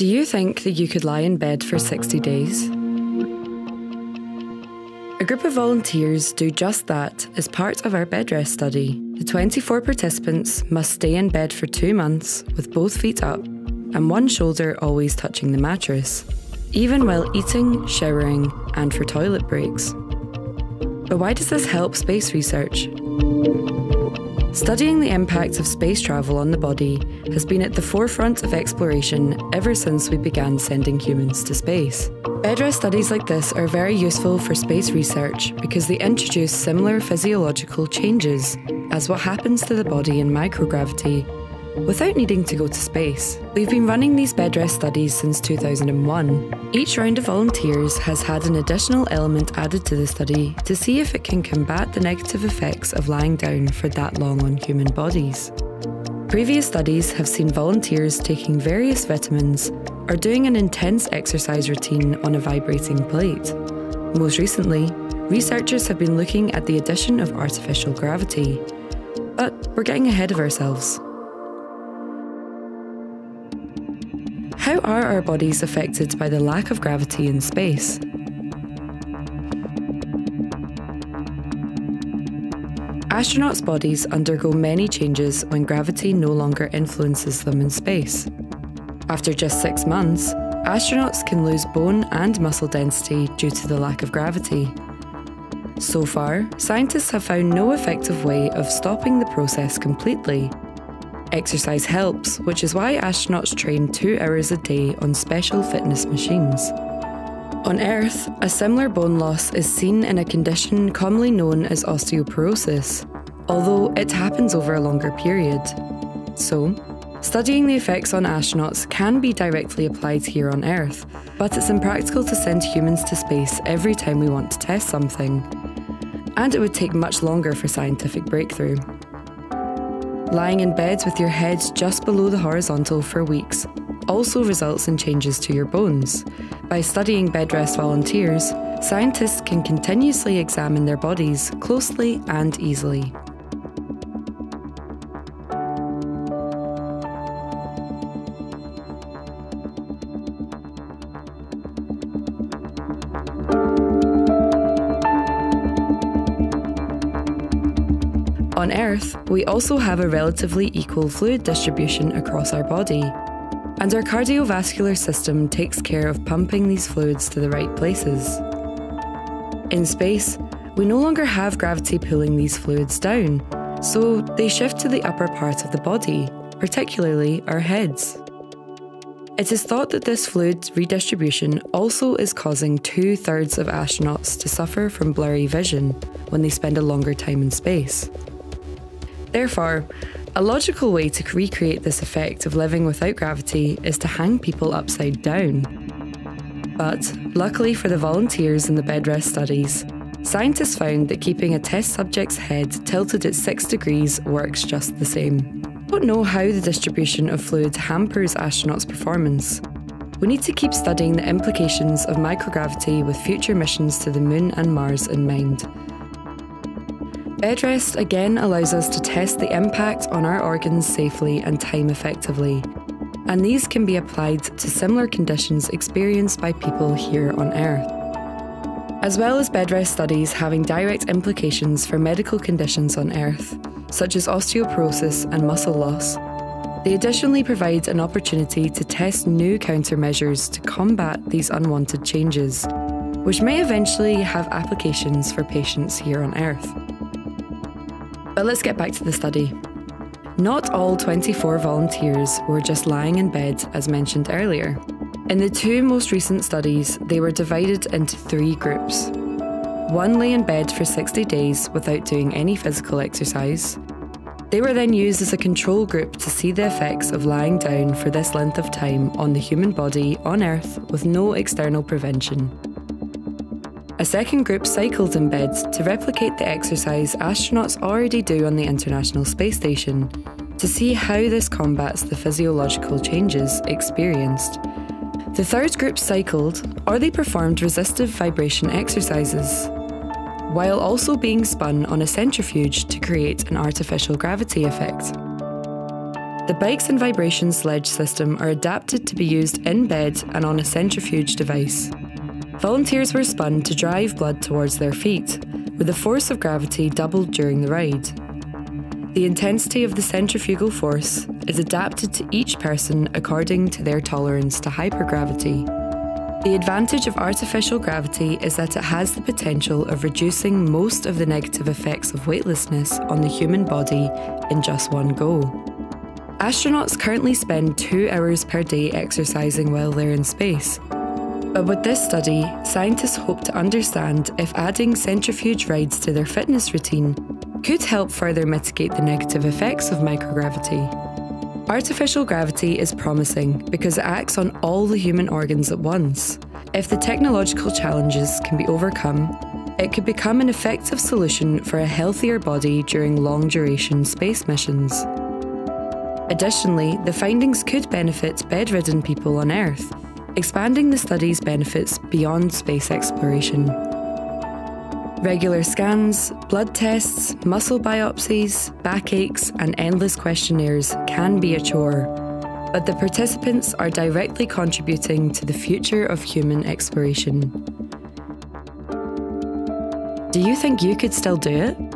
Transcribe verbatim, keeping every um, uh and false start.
Do you think that you could lie in bed for sixty days? A group of volunteers do just that as part of our bed rest study. The twenty-four participants must stay in bed for two months with both feet up and one shoulder always touching the mattress, even while eating, showering, and for toilet breaks. But why does this help space research? Studying the impacts of space travel on the body has been at the forefront of exploration ever since we began sending humans to space. Bed rest studies like this are very useful for space research because they introduce similar physiological changes as what happens to the body in microgravity without needing to go to space. We've been running these bed rest studies since two thousand one. Each round of volunteers has had an additional element added to the study to see if it can combat the negative effects of lying down for that long on human bodies. Previous studies have seen volunteers taking various vitamins or doing an intense exercise routine on a vibrating plate. Most recently, researchers have been looking at the addition of artificial gravity. But we're getting ahead of ourselves. How are our bodies affected by the lack of gravity in space? Astronauts' bodies undergo many changes when gravity no longer influences them in space. After just six months, astronauts can lose bone and muscle density due to the lack of gravity. So far, scientists have found no effective way of stopping the process completely. Exercise helps, which is why astronauts train two hours a day on special fitness machines. On Earth, a similar bone loss is seen in a condition commonly known as osteoporosis, although it happens over a longer period. So, studying the effects on astronauts can be directly applied here on Earth, but it's impractical to send humans to space every time we want to test something. And it would take much longer for scientific breakthrough. Lying in bed with your head just below the horizontal for weeks also results in changes to your bones. By studying bed rest volunteers, scientists can continuously examine their bodies closely and easily. On Earth, we also have a relatively equal fluid distribution across our body, and our cardiovascular system takes care of pumping these fluids to the right places. In space, we no longer have gravity pulling these fluids down, so they shift to the upper part of the body, particularly our heads. It is thought that this fluid redistribution also is causing two-thirds of astronauts to suffer from blurry vision when they spend a longer time in space. Therefore, a logical way to recreate this effect of living without gravity is to hang people upside down. But luckily for the volunteers in the bed rest studies, scientists found that keeping a test subject's head tilted at six degrees works just the same. We don't know how the distribution of fluid hampers astronauts' performance. We need to keep studying the implications of microgravity with future missions to the Moon and Mars in mind. Bed rest again allows us to test the impact on our organs safely and time effectively, and these can be applied to similar conditions experienced by people here on Earth. As well as bed rest studies having direct implications for medical conditions on Earth, such as osteoporosis and muscle loss, they additionally provide an opportunity to test new countermeasures to combat these unwanted changes, which may eventually have applications for patients here on Earth. But let's get back to the study. Not all twenty-four volunteers were just lying in bed, as mentioned earlier. In the two most recent studies, they were divided into three groups. One lay in bed for sixty days without doing any physical exercise. They were then used as a control group to see the effects of lying down for this length of time on the human body on Earth with no external prevention. A second group cycled in bed to replicate the exercise astronauts already do on the International Space Station to see how this combats the physiological changes experienced. The third group cycled, or they performed resistive vibration exercises, while also being spun on a centrifuge to create an artificial gravity effect. The Bikes and Vibration sledge system are adapted to be used in bed and on a centrifuge device. Volunteers were spun to drive blood towards their feet, with the force of gravity doubled during the ride. The intensity of the centrifugal force is adapted to each person according to their tolerance to hypergravity. The advantage of artificial gravity is that it has the potential of reducing most of the negative effects of weightlessness on the human body in just one go. Astronauts currently spend two hours per day exercising while they're in space. But with this study, scientists hope to understand if adding centrifuge rides to their fitness routine could help further mitigate the negative effects of microgravity. Artificial gravity is promising because it acts on all the human organs at once. If the technological challenges can be overcome, it could become an effective solution for a healthier body during long-duration space missions. Additionally, the findings could benefit bedridden people on Earth, expanding the study's benefits beyond space exploration. Regular scans, blood tests, muscle biopsies, backaches, and endless questionnaires can be a chore, but the participants are directly contributing to the future of human exploration. Do you think you could still do it?